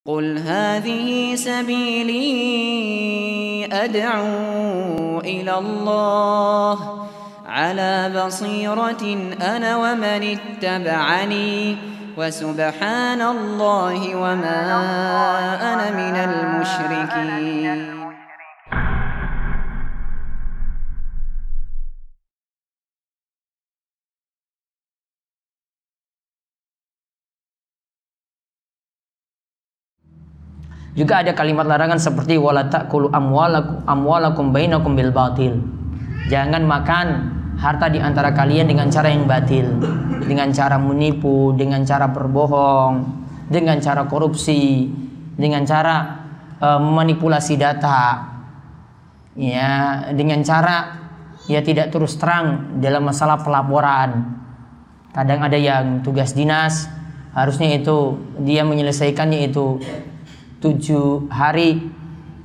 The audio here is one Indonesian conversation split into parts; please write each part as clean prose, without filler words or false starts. قل هذه سبيلي أدعو إلى الله على بصيرة أنا ومن اتبعني وسبحان الله وما أنا من المشركين. Juga ada kalimat larangan seperti wala ta'kulu amwalakum bainakum bil batil. Jangan makan harta di antara kalian dengan cara yang batil, dengan cara menipu, dengan cara berbohong, dengan cara korupsi, dengan cara manipulasi data. Ya, dengan cara ya tidak terus terang dalam masalah pelaporan. Kadang ada yang tugas dinas harusnya itu dia menyelesaikannya itu 7 hari,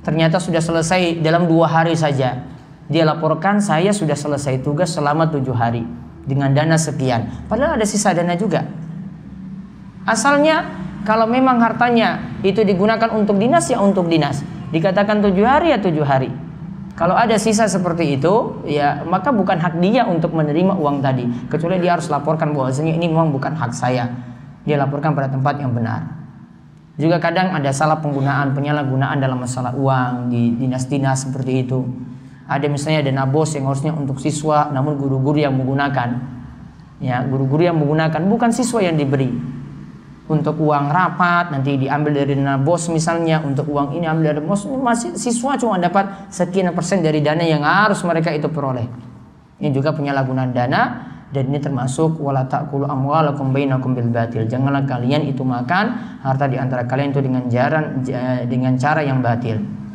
ternyata sudah selesai dalam 2 hari saja. Dia laporkan, saya sudah selesai tugas selama 7 hari dengan dana sekian, padahal ada sisa dana juga. Asalnya kalau memang hartanya itu digunakan untuk dinas, ya untuk dinas, dikatakan 7 hari ya 7 hari. Kalau ada sisa seperti itu, ya maka bukan hak dia untuk menerima uang tadi, kecuali dia harus laporkan bahwasanya ini memang bukan hak saya. Dia laporkan pada tempat yang benar. Juga kadang ada salah penggunaan, penyalahgunaan dalam masalah uang di dinas-dinas seperti itu. Ada misalnya dana BOS yang harusnya untuk siswa, namun guru-guru yang menggunakan. Ya, guru-guru yang menggunakan, bukan siswa yang diberi. Untuk uang rapat nanti diambil dari dana BOS misalnya, untuk uang ini ambil dari BOS, masih siswa cuma dapat sekian persen dari dana yang harus mereka itu peroleh. Ini juga penyalahgunaan dana. Dan ini termasuk wala ta'kulu amwalakum bainakum bil batil. Janganlah kalian itu makan harta di antara kalian itu dengan cara yang batil.